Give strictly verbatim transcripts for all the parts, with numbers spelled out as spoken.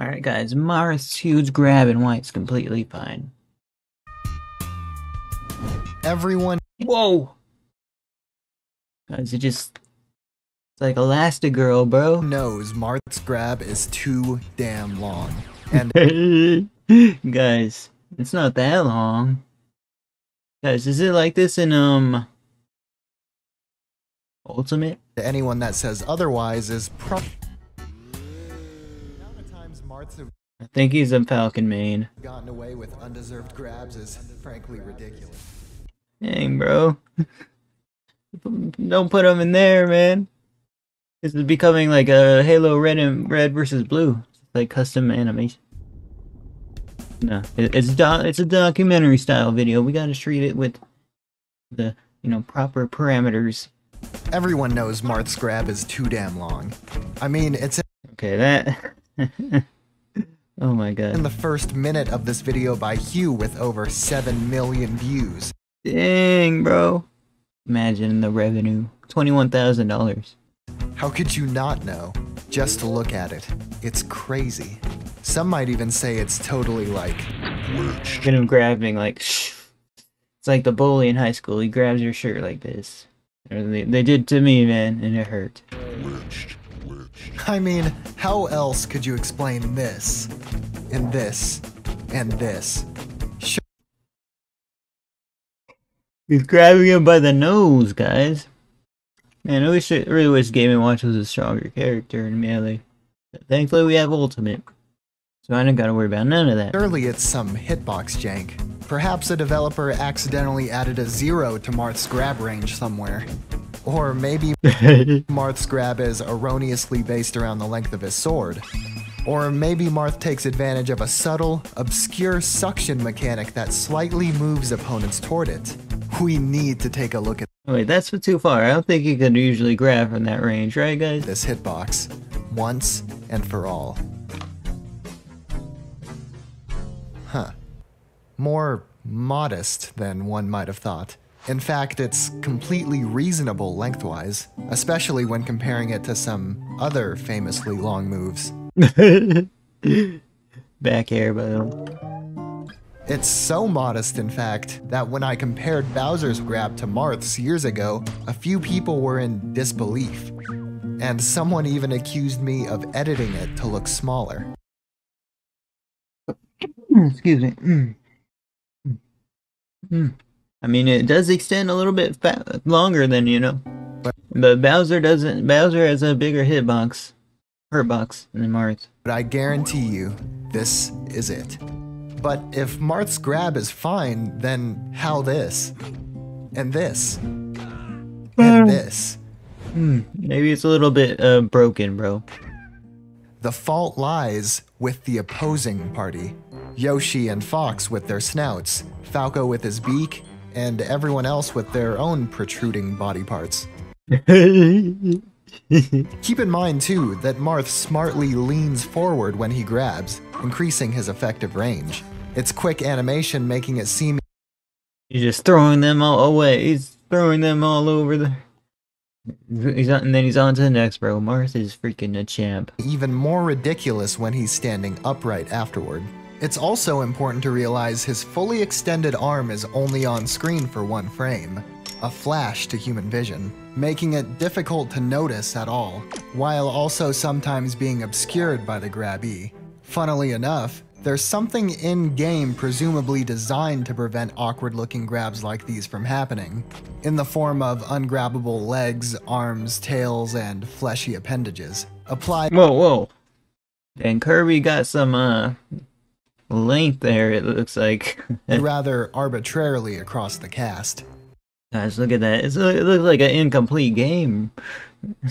Alright guys, Marth's huge grab and why it's completely fine. Everyone- Whoa! Guys, it just- It's like Elastigirl, bro. Knows Marth's grab is too damn long. And- Guys, it's not that long. Guys, is it like this in, um... Ultimate? Anyone that says otherwise is pro- I think he's a Falcon main. Gotten away with undeserved grabs is frankly ridiculous. Dang, bro. Don't put him in there, man. This is becoming like a Halo red and red versus blue. It's like custom animation. No, it, it's do it's a documentary style video. We gotta treat it with the, you know, proper parameters. Everyone knows Marth's grab is too damn long. I mean, it's okay that. Oh my god. In the first minute of this video by Hugh with over seven million views. Dang, bro. Imagine the revenue. twenty-one thousand dollars. How could you not know? Just to look at it. It's crazy. Some might even say it's totally like... Look at him grabbing like... Shh. It's like the bully in high school. He grabs your shirt like this. They, they did to me, man, and it hurt. Look. I mean, how else could you explain this, and this, and this? Sure. He's grabbing him by the nose, guys. Man, I wish, I really wish Game and Watch was a stronger character in Melee. But thankfully, we have Ultimate, so I don't gotta worry about none of that. Surely it's some hitbox jank. Perhaps a developer accidentally added a zero to Marth's grab range somewhere. Or maybe Marth's grab is erroneously based around the length of his sword. Or maybe Marth takes advantage of a subtle, obscure suction mechanic that slightly moves opponents toward it. We need to take a look at- Wait, that's too far. I don't think you could usually grab from that range, right guys? This hitbox, once and for all. Huh. More modest than one might have thought. In fact, it's completely reasonable lengthwise, especially when comparing it to some other famously long moves. Back air, bro. It's so modest, in fact, that when I compared Bowser's grab to Marth's years ago, a few people were in disbelief, and someone even accused me of editing it to look smaller. Excuse me. Mm. Mm. I mean, it does extend a little bit fa longer than, you know, but Bowser doesn't. Bowser has a bigger hitbox, hitbox than Marth. But I guarantee you, this is it. But if Marth's grab is fine, then how this? And this? And um, this? Hmm, maybe it's a little bit uh, broken, bro. The fault lies with the opposing party. Yoshi and Fox with their snouts, Falco with his beak, and everyone else with their own protruding body parts. Keep in mind, too, that Marth smartly leans forward when he grabs, increasing his effective range. Its quick animation making it seem... He's just throwing them all away. He's throwing them all over the... He's on, and then he's on to the next, bro. Marth is freaking a champ. Even more ridiculous when he's standing upright afterward. It's also important to realize his fully extended arm is only on screen for one frame, a flash to human vision, making it difficult to notice at all, while also sometimes being obscured by the grabby. Funnily enough, there's something in-game presumably designed to prevent awkward-looking grabs like these from happening, in the form of ungrabbable legs, arms, tails, and fleshy appendages. Apply- Whoa, whoa. And Kirby got some, uh... length there, it looks like. Rather arbitrarily across the cast. Guys, look at that. It's, it looks like an incomplete game.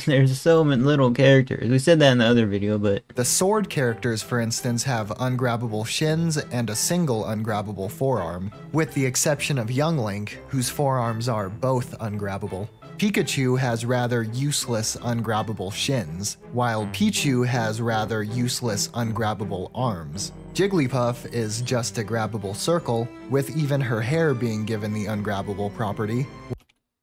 There's so many little characters. We said that in the other video, but... The sword characters, for instance, have ungrabbable shins and a single ungrabbable forearm, with the exception of Young Link, whose forearms are both ungrabbable. Pikachu has rather useless ungrabbable shins, while Pichu has rather useless ungrabbable arms. Jigglypuff is just a grabbable circle, with even her hair being given the ungrabbable property.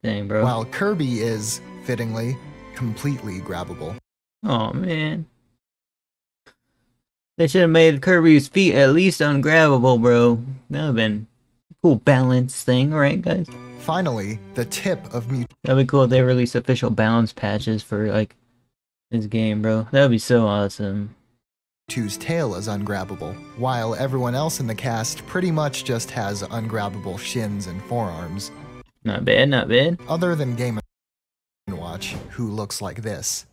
Dang, bro. While Kirby is, fittingly, completely grabbable. Oh man. They should have made Kirby's feet at least ungrabbable, bro. That would have been a cool balance thing, right, guys? Finally, the tip of mut- That'd be cool if they released official balance patches for, like, this game, bro. That would be so awesome. Mewtwo's tail is ungrabbable, while everyone else in the cast pretty much just has ungrabbable shins and forearms. Not bad, not bad. Other than Game and Watch, who looks like this.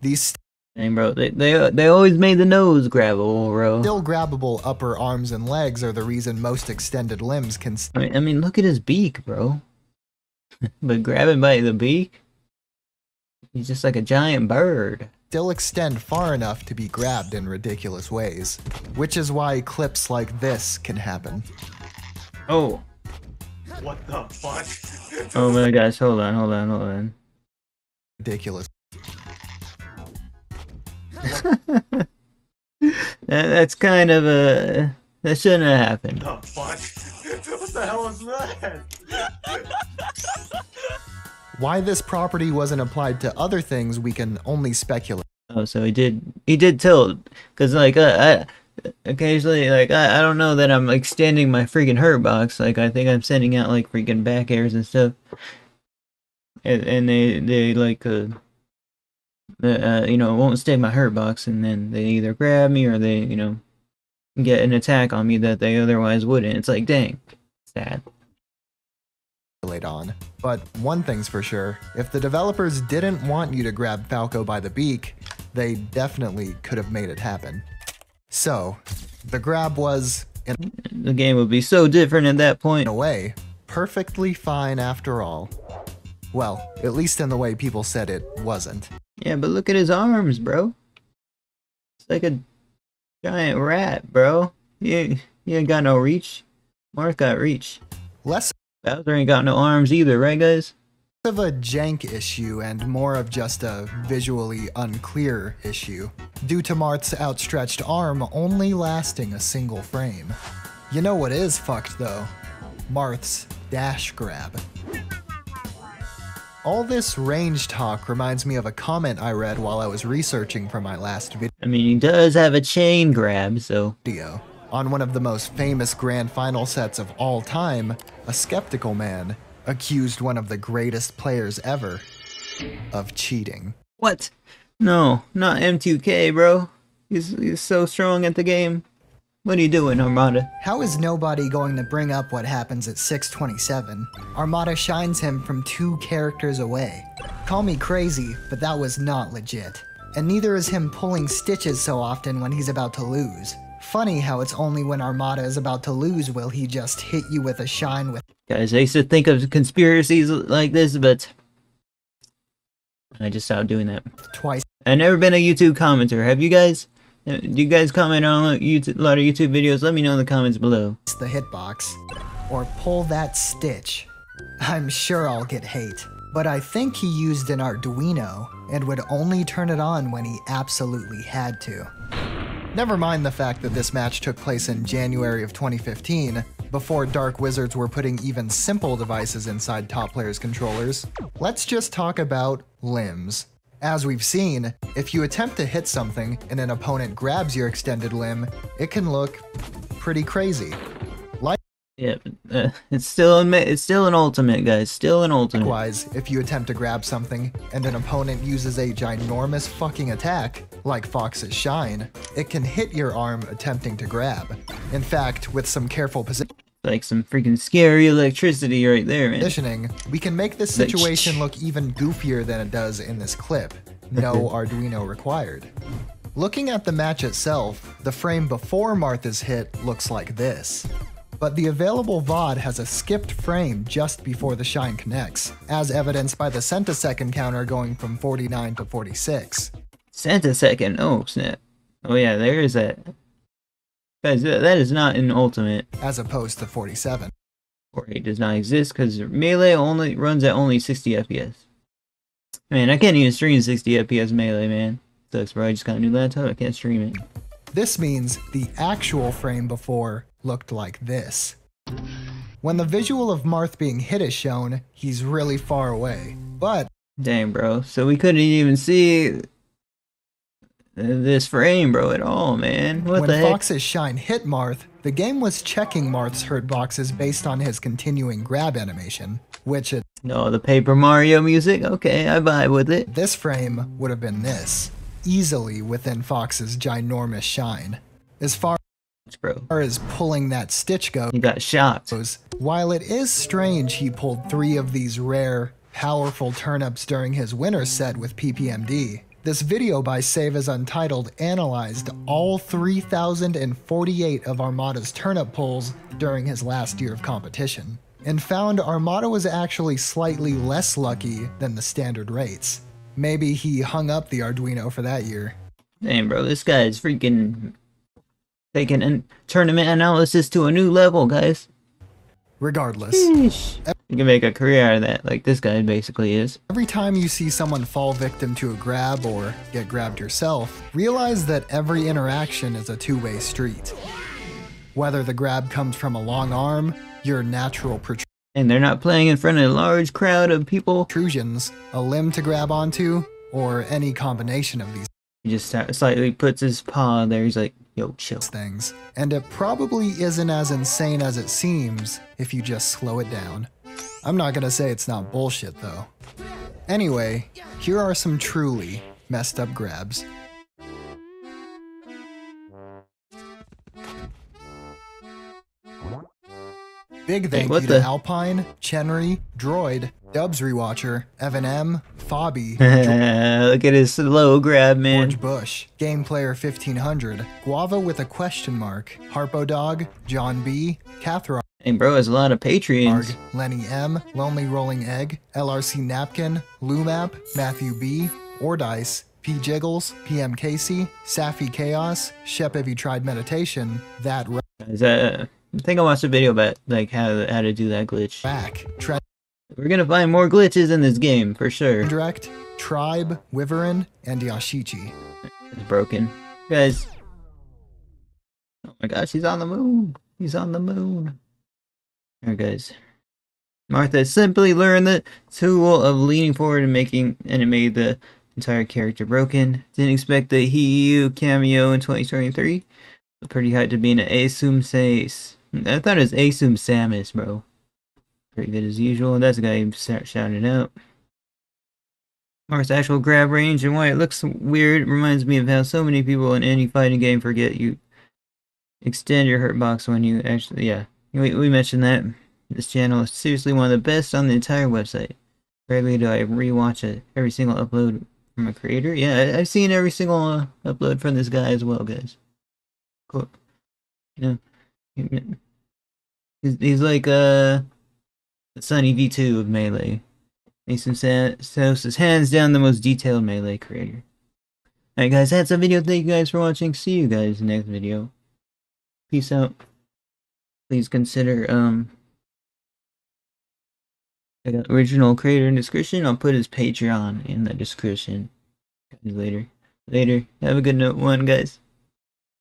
These Dang, bro, they, they, they always made the nose grabbable, bro. Still grabbable upper arms and legs are the reason most extended limbs can... I mean, I mean look at his beak, bro. But grabbing by the beak? He's just like a giant bird. Still extend far enough to be grabbed in ridiculous ways, which is why clips like this can happen. Oh. What the fuck? Oh my gosh, hold on, hold on, hold on. Ridiculous. that, that's kind of a... That shouldn't have happened. What the fuck? What the hell was that? Why this property wasn't applied to other things, we can only speculate. Oh, so he did he did tilt. Because, like, uh, I... Occasionally, like, I, I don't know that I'm extending my freaking hurt box. Like, I think I'm sending out, like, freaking back airs and stuff. And, and they, they, like, uh... Uh, you know, it won't stay in my hurt box, and then they either grab me or they, you know, get an attack on me that they otherwise wouldn't. It's like, dang, sad. Later on, but one thing's for sure: if the developers didn't want you to grab Falco by the beak, they definitely could have made it happen. So, the grab was in the game would be so different at that point. In a way, perfectly fine after all. Well, at least in the way people said it wasn't. Yeah, but look at his arms, bro. It's like a giant rat, bro. You, you ain't got no reach. Marth got reach. Less Bowser ain't got no arms either, right, guys? Less of a jank issue and more of just a visually unclear issue, due to Marth's outstretched arm only lasting a single frame. You know what is fucked, though? Marth's dash grab. All this range talk reminds me of a comment I read while I was researching for my last video. I mean, he does have a chain grab, so... Video. On one of the most famous grand final sets of all time, a skeptical man accused one of the greatest players ever of cheating. What? No, not M two K, bro. He's, he's so strong at the game. What are you doing, Armada? How is nobody going to bring up what happens at six twenty-seven? Armada shines him from two characters away. Call me crazy, but that was not legit. And neither is him pulling stitches so often when he's about to lose. Funny how it's only when Armada is about to lose will he just hit you with a shine with- Guys, I used to think of conspiracies like this, but... I just stopped doing that. Twice. I've never been a YouTube commenter, have you guys? Do you guys comment on a lot of YouTube videos? Let me know in the comments below. It's the hitbox. Or pull that stitch. I'm sure I'll get hate. But I think he used an Arduino and would only turn it on when he absolutely had to. Never mind the fact that this match took place in January of twenty fifteen, before Dark Wizards were putting even simple devices inside top players' controllers. Let's just talk about limbs. As we've seen, if you attempt to hit something and an opponent grabs your extended limb, it can look pretty crazy. Like yeah, uh, it's still an, it's still an ultimate, guys. Still an ultimate. Likewise, if you attempt to grab something and an opponent uses a ginormous fucking attack, like Fox's shine, it can hit your arm attempting to grab. In fact, with some careful position. Like some freaking scary electricity right there, man. Positioning, we can make this situation look even goofier than it does in this clip. No Arduino required. Looking at the match itself, the frame before Martha's hit looks like this. But the available V O D has a skipped frame just before the shine connects, as evidenced by the centisecond counter going from forty-nine to forty-six. Centisecond? Oh, snap. Oh yeah, there is that. Guys, that is not an ultimate. As opposed to forty-seven. Or it does not exist because Melee only runs at only sixty F P S. Man, I can't even stream sixty F P S Melee, man. Sucks, bro. I just got a new laptop. I can't stream it. This means the actual frame before looked like this. When the visual of Marth being hit is shown, he's really far away. But... Dang, bro. So we couldn't even see... this frame, bro, at all, man. What when the heck? When Fox's shine hit Marth, the game was checking Marth's hurt boxes based on his continuing grab animation, which it... No, the Paper Mario music? Okay, I vibe with it. This frame would have been this, easily within Fox's ginormous shine. As far bro. as pulling that Stitch goes, he got shot. While it is strange he pulled three of these rare, powerful turnips during his winter set with P P M D, this video by Save As Untitled analyzed all three thousand forty-eight of Armada's turnip pulls during his last year of competition, and found Armada was actually slightly less lucky than the standard rates. Maybe he hung up the Arduino for that year. Damn, bro, this guy is freaking taking an tournament analysis to a new level, guys. Regardless. Sheesh. You can make a career out of that, like this guy basically is. Every time you see someone fall victim to a grab or get grabbed yourself, realize that every interaction is a two-way street. Whether the grab comes from a long arm, your natural protrusion... And they're not playing in front of a large crowd of people. ...protrusions, a limb to grab onto, or any combination of these... He just slightly puts his paw there, he's like... Yo, chill. ...things, and it probably isn't as insane as it seems if you just slow it down. I'm not gonna say it's not bullshit, though. Anyway, here are some truly messed up grabs. Big thank hey, you the? to Alpine, Chenry, Droid, Dubs Rewatcher, Evan M, Fobby, Look at his slow grab, man. George Bush, Game Player fifteen hundred, Guava with a question mark, Harpo Dog, John B, Cathro. And bro has a lot of Patreons. Arg, Lenny M, Lonely Rolling Egg, L R C Napkin, Lumap, Matthew B, Ordice, P Jiggles, P M Casey, Safi Chaos, Shep Have You Tried Meditation, That Is that, uh, I think I watched a video about like how, how to do that glitch. Back, tre We're gonna find more glitches in this game, for sure. Direct, Tribe, Wyvern, and Yashichi. It's broken. Guys. Oh my gosh, he's on the moon. He's on the moon. Alright guys, Martha simply learned the tool of leaning forward and making, and it made the entire character broken. Didn't expect the Hugh cameo in twenty twenty-three. Pretty hot to be an Asum Samus. I thought it was Asum Samus, bro. Pretty good as usual. That's the guy who shouted out. Marth's actual grab range and why it looks weird reminds me of how so many people in any fighting game forget you extend your hurt box when you actually, yeah. We, we mentioned that. This channel is seriously one of the best on the entire website. Rarely do I rewatch it. Every single upload from a creator. Yeah, I, I've seen every single uh, upload from this guy as well, guys. Cool. You know, he's, he's like uh, Sunny V two of Melee. Mason Sanos is hands down the most detailed Melee creator. Alright guys, that's the video. Thank you guys for watching. See you guys in the next video. Peace out. Please consider, um, the original creator in the description. I'll put his Patreon in the description. Later. Later. Have a good one, guys.